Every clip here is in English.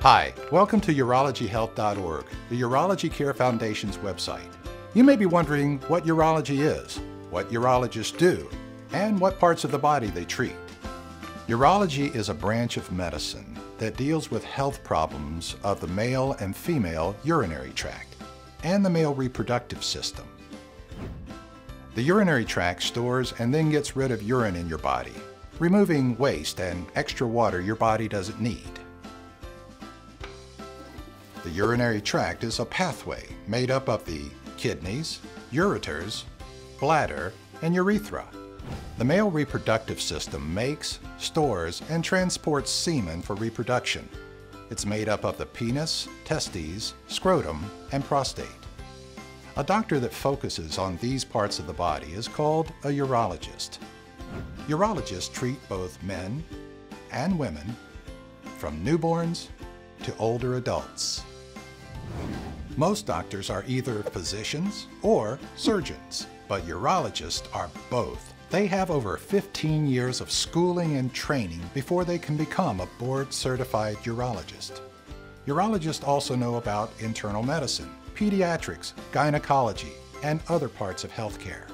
Hi, welcome to urologyhealth.org, the Urology Care Foundation's website. You may be wondering what urology is, what urologists do, and what parts of the body they treat. Urology is a branch of medicine that deals with health problems of the male and female urinary tract and the male reproductive system. The urinary tract stores and then gets rid of urine in your body, removing waste and extra water your body doesn't need. The urinary tract is a pathway made up of the kidneys, ureters, bladder, and urethra. The male reproductive system makes, stores, and transports semen for reproduction. It's made up of the penis, testes, scrotum, and prostate. A doctor that focuses on these parts of the body is called a urologist. Urologists treat both men and women, from newborns to older adults. Most doctors are either physicians or surgeons, but urologists are both. They have over 15 years of schooling and training before they can become a board-certified urologist. Urologists also know about internal medicine, pediatrics, gynecology, and other parts of healthcare.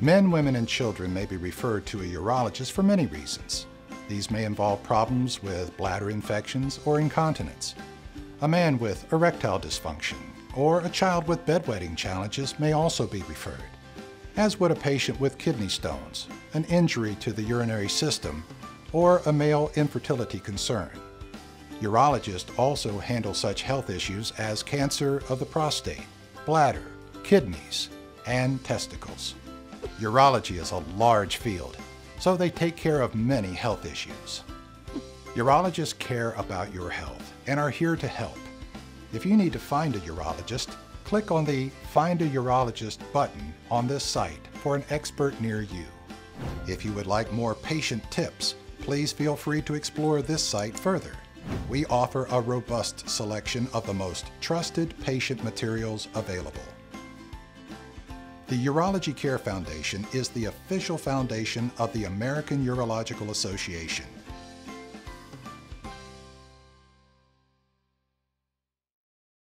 Men, women, and children may be referred to a urologist for many reasons. These may involve problems with bladder infections or incontinence. A man with erectile dysfunction or a child with bedwetting challenges may also be referred, as would a patient with kidney stones, an injury to the urinary system, or a male infertility concern. Urologists also handle such health issues as cancer of the prostate, bladder, kidneys, and testicles. Urology is a large field, so they take care of many health issues. Urologists care about your health and are here to help. If you need to find a urologist, click on the Find a Urologist button on this site for an expert near you. If you would like more patient tips, please feel free to explore this site further. We offer a robust selection of the most trusted patient materials available. The Urology Care Foundation is the official foundation of the American Urological Association.